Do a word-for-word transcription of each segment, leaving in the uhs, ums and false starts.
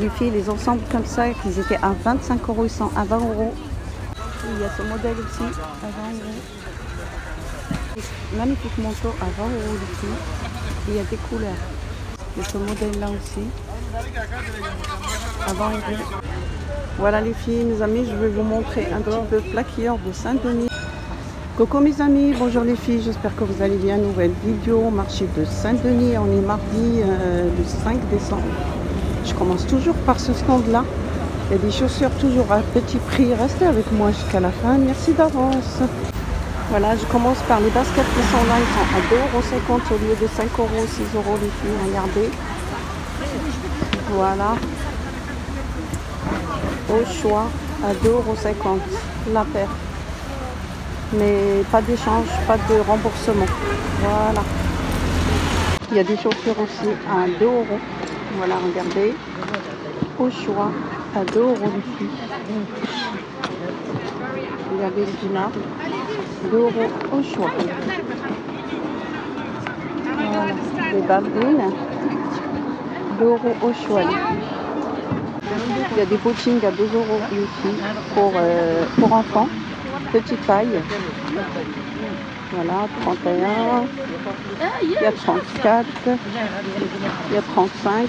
Les filles, les ensembles comme ça, ils étaient à vingt-cinq euros, ils sont à vingt euros. Il y a ce modèle aussi, à vingt euros. Magnifique manteau à vingt euros aussi. Il y a des couleurs. Il y a ce modèle là aussi, à vingt euros. Voilà les filles, mes amis, je vais vous montrer un petit peu plaquilleur de Saint-Denis. Coucou mes amis, bonjour les filles, j'espère que vous allez bien. Nouvelle vidéo, marché de Saint-Denis, on est mardi euh, le cinq décembre. Je commence toujours par ce stand là. Il y a des chaussures toujours à petit prix. Restez avec moi jusqu'à la fin, merci d'avance. Voilà, je commence par les baskets qui sont là, ils sont à deux euros cinquante au lieu de cinq euros, six euros les filles, regardez. Voilà. Au choix, à deux euros cinquante la paire. Mais pas d'échange, pas de remboursement. Voilà. Il y a des chaussures aussi à deux euros. Voilà, regardez. Au choix, à deux euros les filles. Regardez le dinar. deux euros au choix. Voilà. Les babines. deux euros au choix. Il y a des bottines à deux euros les filles pour, euh, pour enfants. Petite taille. Voilà, trente et un. Il y a trente-quatre. Il y a trente-cinq.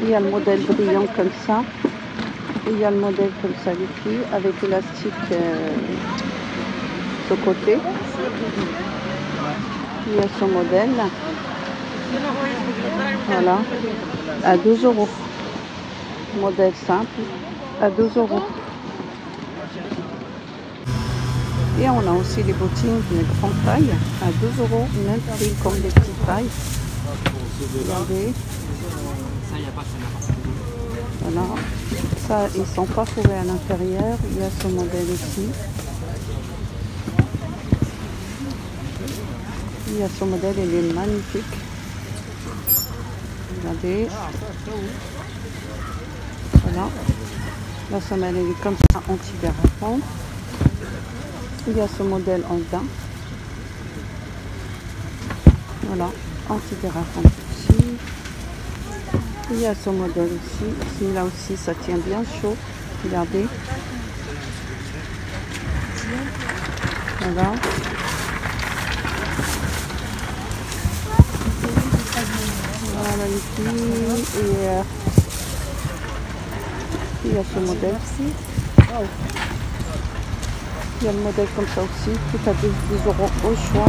Il y a le modèle brillant comme ça. Et il y a le modèle comme ça les filles, avec élastique euh, de côté. Il y a ce modèle. Voilà. À deux euros. Modèle simple. À deux euros. Et on a aussi les bottines de grande taille à deux euros, même prix comme les petites tailles. Regardez. Voilà. Ça, ils ne sont pas fourrés à l'intérieur. Il y a ce modèle aussi. Il y a ce modèle, il est magnifique. Regardez. Voilà. La semelle, elle est comme ça, anti-dérapant. Il y a ce modèle en daim. Voilà, anti-dérapant aussi. Il y a ce modèle aussi. Celui-là aussi, ça tient bien chaud. Regardez. Voilà. Voilà les filles. Et euh, il y a ce modèle aussi. Il y a le modèle comme ça aussi, tout à fait deux euros au choix.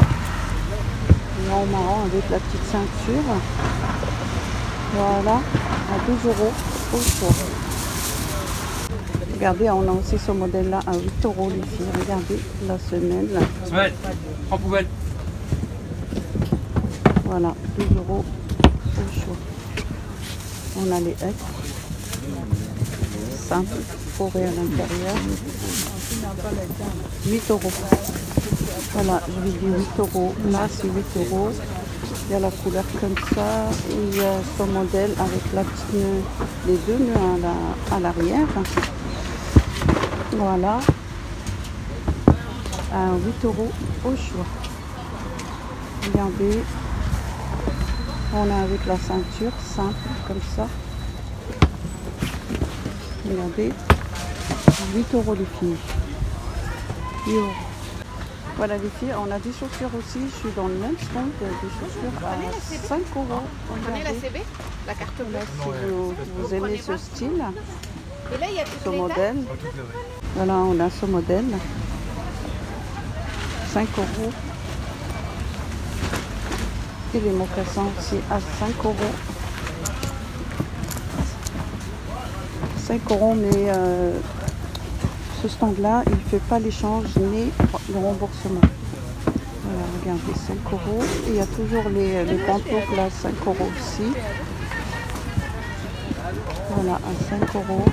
Là en marron avec la petite ceinture. Voilà, à deux euros au choix. Regardez, on a aussi ce modèle là à huit euros les filles. Regardez la semelle. Semelle, prends poubelle. Voilà, deux euros au choix. On a les hêtres. Simple, foré à l'intérieur. huit euros. Voilà, je vais dire huit euros. Là, c'est huit euros. Il y a la couleur comme ça. Il y a ce modèle avec la petite nœud, les deux nœuds à l'arrière. La, voilà. À huit euros au choix. Regardez. On a avec la ceinture simple comme ça. Regardez. huit euros les filles. Yo. Voilà les filles, on a des chaussures aussi, je suis dans le même stand, des chaussures à cinq euros. Vous prenez la C B, la carte bleue. Là, si vous, vous aimez vous ce style, et là, il y a ce modèle. Voilà, on a ce modèle. cinq euros. Et les mocassins aussi à cinq euros. cinq euros, mais... Euh, ce stand là, il ne fait pas l'échange ni le remboursement. Voilà, regardez, cinq euros. Et il y a toujours les, les pantoufles là, cinq euros aussi. Voilà, à cinq euros.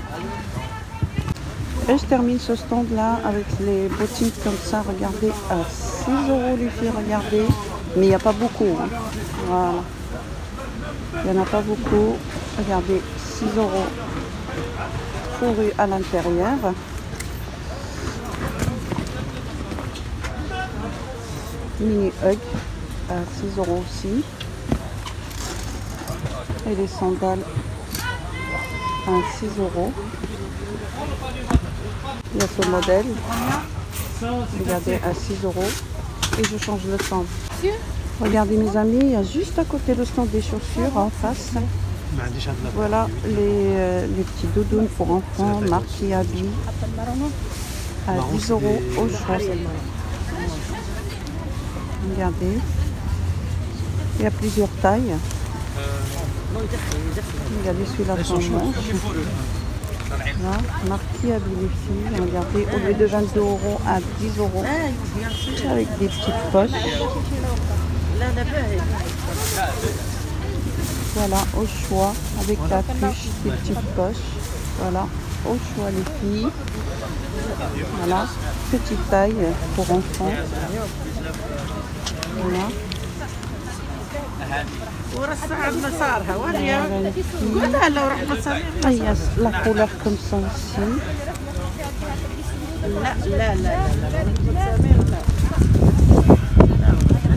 Et je termine ce stand là avec les bottines comme ça, regardez, à six euros les filles, regardez. Mais il n'y a pas beaucoup. Hein. Voilà. Il n'y en a pas beaucoup. Regardez, six euros fourré à l'intérieur. Mini hug à six euros aussi. Et les sandales trente-six euros. Il y a ce modèle. Regardez, à six euros. Et je change le stand. Regardez mes amis, il y a juste à côté le stand des chaussures en face. Voilà les, euh, les petits doudounes pour enfants, marques et habits. À dix euros au choix. Regardez. Il y a plusieurs tailles. Regardez celui-là sans manche. Là, marquis à bénéfice, regardez, au lieu de vingt-deux euros à dix euros, avec des petites poches. Voilà, au choix, avec la capuche, des petites poches. Voilà, au choix les filles. Voilà, petite taille pour enfants. Voilà. Ah, il y a la couleur comme ça aussi.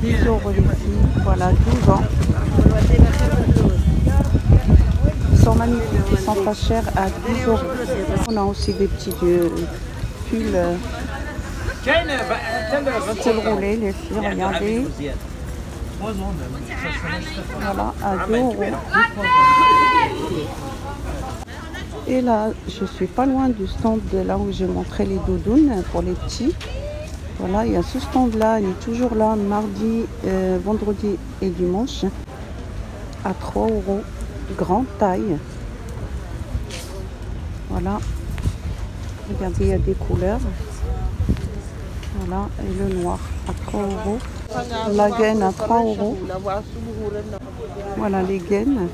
dix euros les filles, voilà, douze ans. Ils sont magnifiques, ils sont pas chers à dix euros. On a aussi des petits euh, pulls euh, col roulé, les filles, regardez. Voilà, à deux euros. Et là, je suis pas loin du stand de là où j'ai montré les doudounes pour les petits. Voilà, il y a ce stand là, il est toujours là, mardi, euh, vendredi et dimanche. À trois euros, grande taille. Voilà. Regardez, il y a des couleurs. Voilà, et le noir à trois euros. La gaine à trois euros. Voilà les gaines.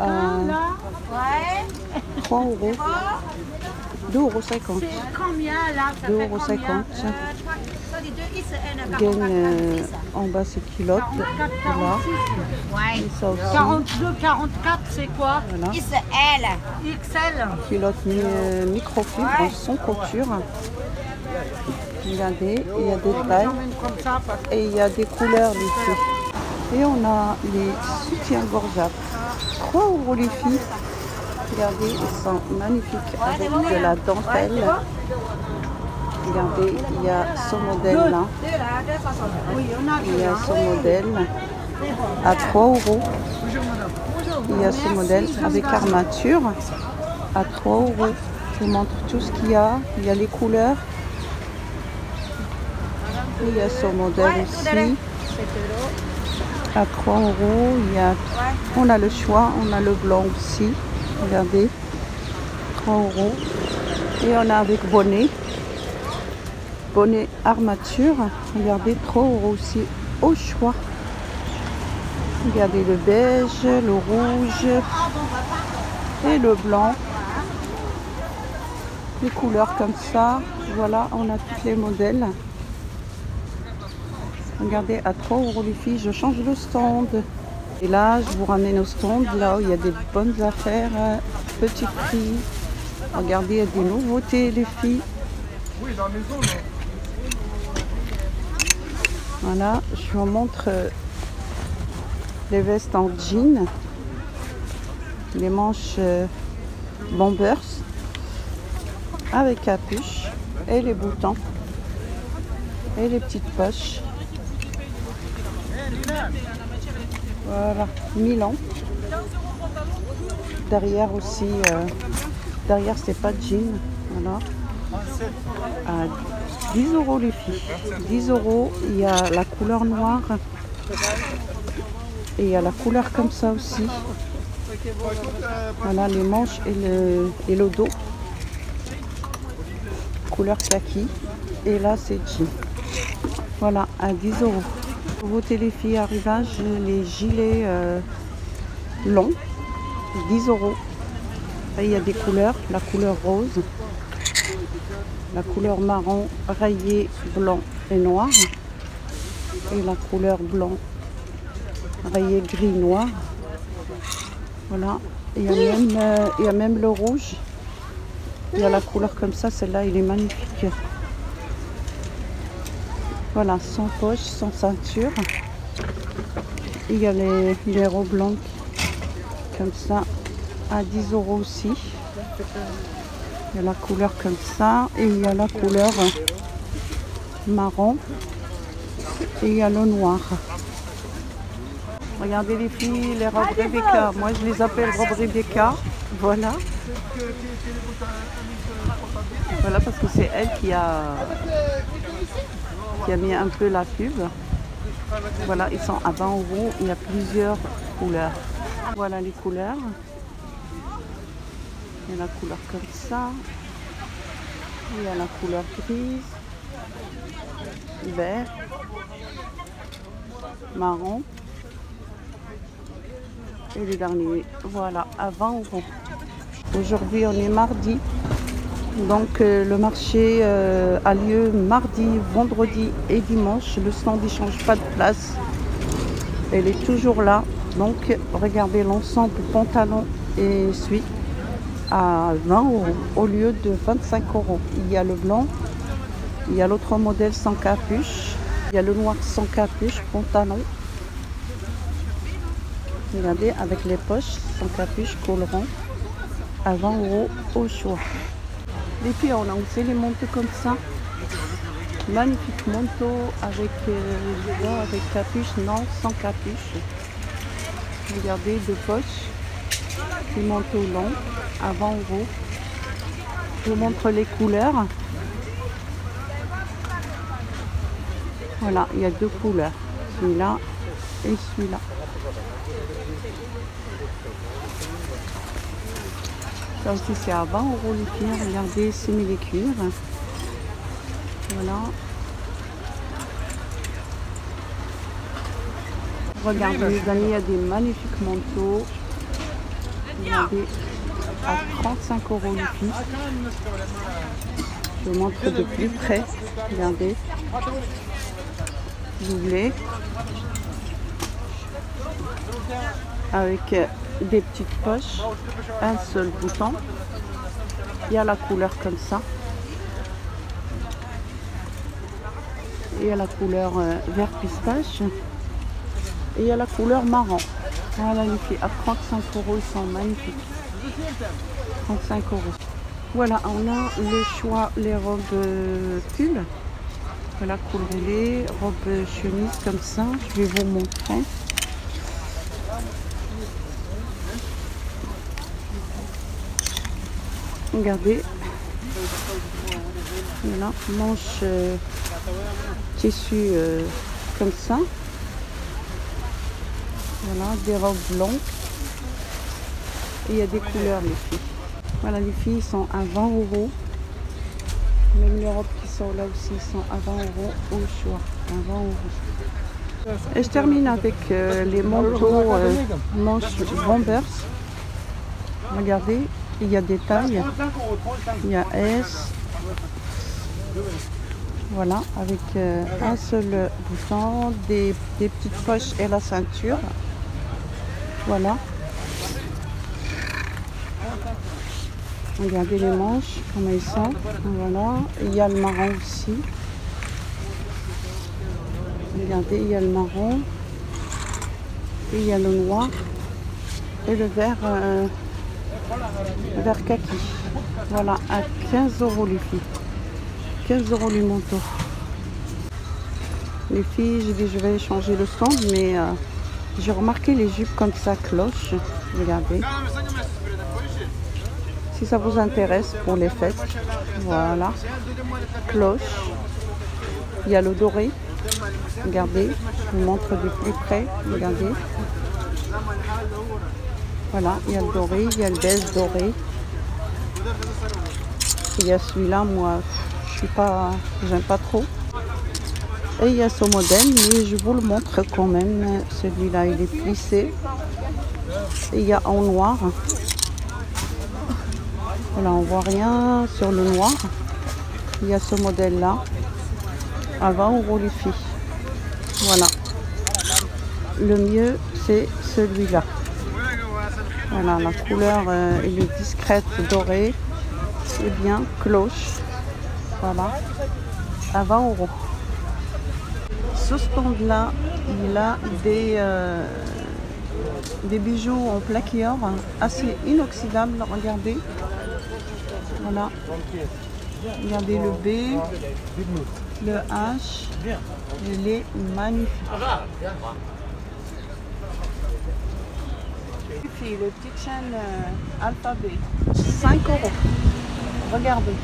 Euh, trois euros. deux euros cinquante. deux euros cinquante. Gaine euh, en bas, c'est culotte. Là. quarante-deux, quarante-quatre, c'est quoi? Voilà. X L. Culotte euh, microfibre, ouais. Sans couture. Regardez, il y a des tailles et il y a des couleurs ici. Et on a les soutiens-gorge à trois euros les filles. Regardez, ils sont magnifiques avec de la dentelle. Regardez, il y a ce modèle là. Il y a ce modèle à trois euros. Il y a ce modèle avec armature à trois euros. Je vous montre tout ce qu'il y a. Il y a les couleurs. Il y a ce modèle aussi à trois euros. Il y a... On a le choix, on a le blanc aussi. Regardez, trois euros. Et on a avec bonnet, bonnet armature. Regardez, trois euros aussi au choix. Regardez le beige, le rouge et le blanc. Les couleurs comme ça. Voilà, on a tous les modèles. Regardez, à trois euros les filles, je change le stand. Et là, je vous ramène au stand, là où il y a des bonnes affaires, petit prix. Regardez, il y a des nouveautés les filles. Voilà, je vous montre les vestes en jean, les manches bombers avec capuche et les boutons et les petites poches. Voilà, Milan. Derrière aussi, euh, derrière c'est pas de jean. Voilà. À dix euros les filles. dix euros, il y a la couleur noire. Et il y a la couleur comme ça aussi. Voilà les manches et le, et le dos. Couleur kaki. Et là c'est jean. Voilà, à dix euros. Nouveauté les filles, arrivage, les gilets euh, longs, dix euros. Là, il y a des couleurs, la couleur rose, la couleur marron, rayé, blanc et noir. Et la couleur blanc, rayé, gris, noir. Voilà, il y a même, euh, il y a même le rouge. Il y a la couleur comme ça, celle-là, il est magnifique. Voilà, sans poche, sans ceinture. Il y a les, les robes longues comme ça à dix euros aussi. Il y a la couleur comme ça et il y a la couleur marron et il y a le noir. Regardez les filles, les robes Rebecca. Moi je les appelle robes Rebecca. Voilà. Voilà parce que c'est elle qui a, qui a mis un peu la pub. Voilà, ils sont à vingt euros. Il y a plusieurs couleurs. Voilà les couleurs. Il y a la couleur comme ça. Il y a la couleur grise, vert, marron. Et le dernier, voilà, à vingt euros. Aujourd'hui, on est mardi. Donc euh, le marché euh, a lieu mardi, vendredi et dimanche. Le stand ne change pas de place. Elle est toujours là. Donc regardez l'ensemble pantalon et suite à vingt euros au lieu de vingt-cinq euros. Il y a le blanc, il y a l'autre modèle sans capuche, il y a le noir sans capuche, pantalon. Regardez avec les poches sans capuche, colorant à vingt euros au choix. Les filles, on a aussi les manteaux comme ça. Magnifique manteau avec, euh, avec capuche, non, sans capuche. Regardez, deux poches. Les manteaux longs à vingt euros. Je vous montre les couleurs. Voilà, il y a deux couleurs. Celui-là et celui-là. Ça aussi c'est à vingt euros les cuirs, regardez, semi les cuirs. Voilà. Regardez les amis, il y a des magnifiques manteaux. Regardez, à trente-cinq euros les cuirs. Je vous montre de plus près, regardez. Doublé. Avec des petites poches, un seul bouton. Il y a la couleur comme ça. Il y a la couleur vert pistache. Et il y a la couleur marron. Voilà les filles, à trente-cinq euros, ils sont magnifiques. trente-cinq euros. Voilà, on a le choix, les robes pulls. Voilà, col roulé, robe chemise comme ça. Je vais vous montrer. Regardez, voilà, manche euh, tissu euh, comme ça, voilà, des robes blanches, et il y a des couleurs les filles. Voilà les filles, sont à vingt euros, même les robes qui sont là aussi sont à vingt euros au choix, à vingt euros. Et je termine avec euh, les manteaux euh, manches bombers, regardez. Il y a des tailles, il y a S, voilà, avec euh, un seul bouton, des, des petites poches et la ceinture, voilà. Regardez les manches, comment ils sont, voilà, il y a le marron aussi, regardez, il y a le marron, il y a le noir et le vert. Euh, Vert kaki. Voilà, à quinze euros les filles. quinze euros les manteaux. Les filles, j'ai dit je vais changer le stand, mais euh, j'ai remarqué les jupes comme ça, cloche. Regardez. Si ça vous intéresse pour les fêtes. Voilà. Cloche. Il y a le doré. Regardez. Je vous montre de plus près. Regardez. Voilà, il y a le doré, il y a le beige doré. Il y a celui-là, moi, je suis pas, j'aime pas trop. Et il y a ce modèle, mais je vous le montre quand même. Celui-là, il est plissé. Et il y a en noir. Voilà, on voit rien sur le noir. Il y a ce modèle-là. À vingt euros les filles. Voilà. Le mieux, c'est celui-là. Voilà, la couleur euh, elle est discrète, dorée, et bien cloche. Voilà, à vingt euros. Ce stand-là, il a des, euh, des bijoux en plaque et or, assez inoxydables, regardez. Voilà. Regardez le B, le H, il est magnifique. Et le petit chaîne euh, alphabet, cinq euros. Regardez,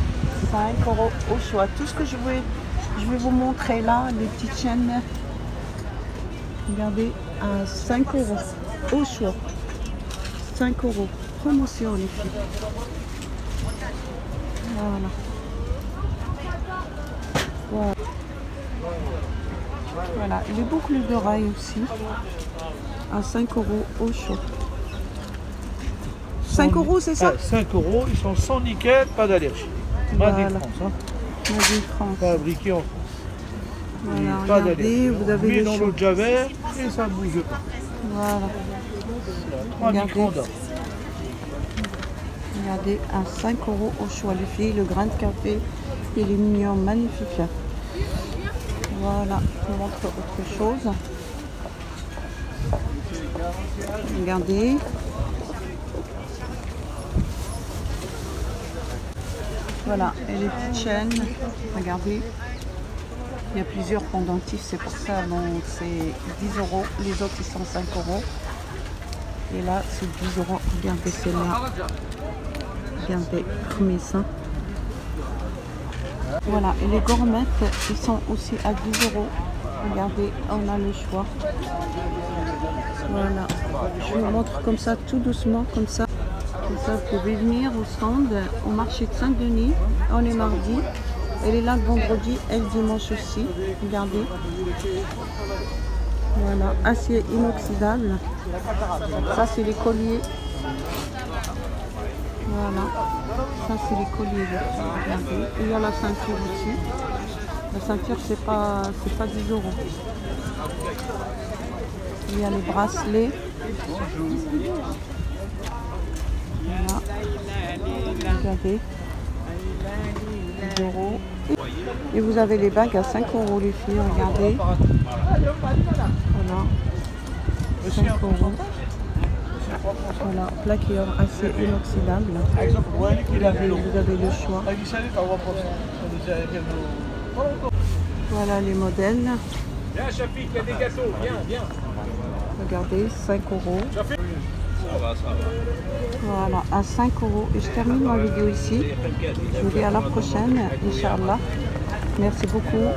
cinq euros au choix. Tout ce que je vais, je vais vous montrer là, les petites chaînes. Regardez, à cinq euros au choix. cinq euros. Promotion, les filles. Voilà. Voilà. Voilà, les boucles d'oreilles aussi. À cinq euros au choix. cinq euros, c'est ça? cinq euros, ils sont sans nickel, pas d'allergie. Pas voilà. Made in France, hein. Made in France. Fabriqué en France. Voilà, pas d'allergie. Vous avez mis dans l'eau de javel et ça ne bouge pas. Voilà. trois micro-ondes. Regardez, à cinq euros au choix, les filles, le grain de café, il est mignon, magnifique. Voilà, je vous montre autre chose. Regardez. Voilà, et les petites chaînes, regardez, il y a plusieurs pendentifs, c'est pour ça, donc c'est dix euros, les autres ils sont cinq euros, et là c'est dix euros, regardez celle-là, regardez, remis ça. Voilà, et les gourmettes, ils sont aussi à dix euros, regardez, on a le choix. Voilà, je vous montre comme ça, tout doucement, comme ça. Ça, vous pouvez venir au stand au marché de Saint-Denis. On est mardi, elle est là le vendredi et le dimanche aussi. Regardez, voilà, acier inoxydable. Ça, c'est les colliers. Voilà, ça, c'est les colliers. Regardez, il y a la ceinture aussi. La ceinture, c'est pas, c'est pas dix euros. Il y a les bracelets. Voilà. Vous avez dix euros. Et vous avez les bagues à cinq euros, les filles. Regardez. Voilà. cinq euros. Voilà. Plaque et or assez inoxydable. Vous avez, vous avez le choix. Voilà les modèles. Regardez, cinq euros. Voilà, à cinq euros. Et je termine ma vidéo ici. Je vous dis à la prochaine, Inch'Allah. Merci beaucoup.